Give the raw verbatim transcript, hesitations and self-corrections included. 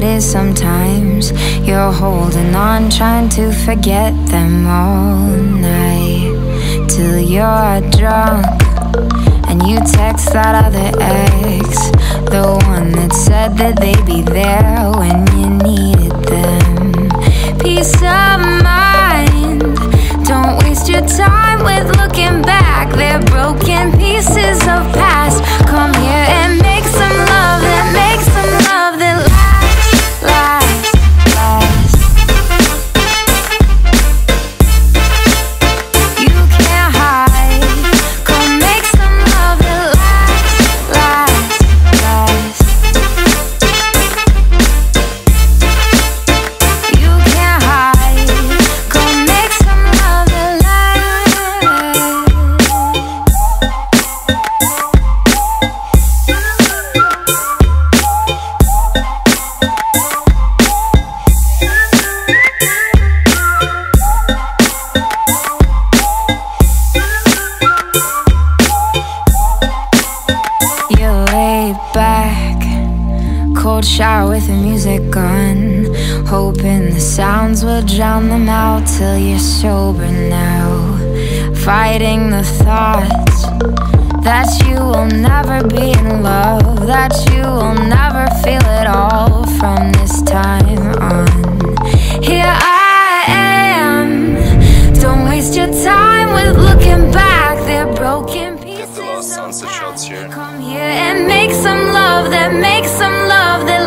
what is sometimes. You're holding on, trying to forget them all night till you're drunk, and you text that other ex, the one that said that they'd be there when you needed them. Peace of mind, don't waste your time with looking back. They're broken pieces of past. Come here and make some love, that makes some love that lasts, lasts, lasts. You can't hide. Come make some love that lasts, lasts, lasts. You can't hide. Come make some love that lasts. You laid back, cold shower with the music on, hoping the sounds will drown them out till you're sober now, fighting the thoughts that you will never be in love, that you will never feel it all from this time on. Here I am, don't waste your time with looking back. They're broken pieces. Come here and make some love that makes some love that